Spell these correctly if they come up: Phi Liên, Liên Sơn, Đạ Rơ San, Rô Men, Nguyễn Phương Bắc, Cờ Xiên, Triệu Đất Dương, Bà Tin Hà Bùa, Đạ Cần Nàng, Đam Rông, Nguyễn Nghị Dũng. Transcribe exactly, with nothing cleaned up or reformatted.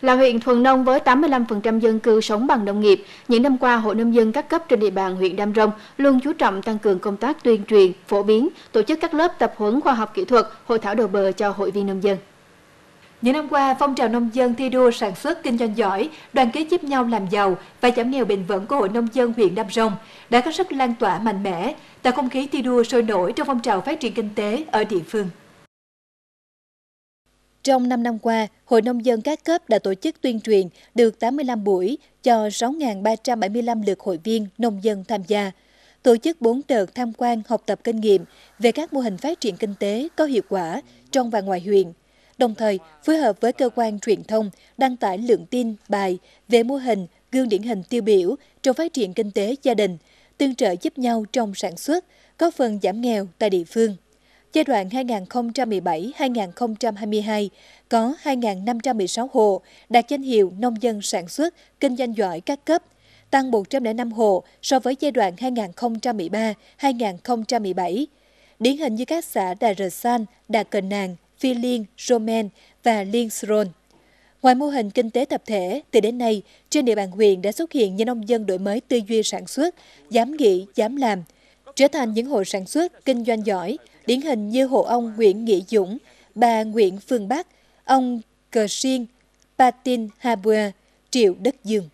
Là huyện thuần nông với tám mươi lăm phần trăm dân cư sống bằng nông nghiệp, những năm qua Hội Nông dân các cấp trên địa bàn huyện Đam Rông luôn chú trọng tăng cường công tác tuyên truyền, phổ biến, tổ chức các lớp tập huấn khoa học kỹ thuật, hội thảo đầu bờ cho hội viên nông dân. Những năm qua, phong trào nông dân thi đua sản xuất kinh doanh giỏi, đoàn kết giúp nhau làm giàu và giảm nghèo bền vững của Hội Nông dân huyện Đam Rông đã có sức lan tỏa mạnh mẽ, tạo không khí thi đua sôi nổi trong phong trào phát triển kinh tế ở địa phương. Trong năm năm qua, Hội Nông dân các cấp đã tổ chức tuyên truyền được tám mươi lăm buổi cho sáu nghìn ba trăm bảy mươi lăm lượt hội viên nông dân tham gia, tổ chức bốn đợt tham quan học tập kinh nghiệm về các mô hình phát triển kinh tế có hiệu quả trong và ngoài huyện, đồng thời phối hợp với cơ quan truyền thông đăng tải lượng tin, bài về mô hình, gương điển hình tiêu biểu trong phát triển kinh tế gia đình, tương trợ giúp nhau trong sản xuất, góp phần giảm nghèo tại địa phương. Giai đoạn hai nghìn không trăm mười bảy đến hai nghìn không trăm hai mươi hai có hai nghìn năm trăm mười sáu hộ đạt danh hiệu nông dân sản xuất kinh doanh giỏi các cấp, tăng một trăm lẻ năm hộ so với giai đoạn hai nghìn không trăm mười ba đến hai nghìn không trăm mười bảy. Điển hình như các xã Đạ Rơ San, Đạ Cần Nàng, Phi Liên, Rô Men và Liên Sơn. Ngoài mô hình kinh tế tập thể, từ đến nay trên địa bàn huyện đã xuất hiện những nông dân đổi mới tư duy sản xuất, dám nghĩ, dám làm, trở thành những hộ sản xuất kinh doanh giỏi. Điển hình như hộ ông Nguyễn Nghị Dũng, bà Nguyễn Phương Bắc, ông Cờ Xiên, Bà Tin Hà Bùa, Triệu Đất Dương.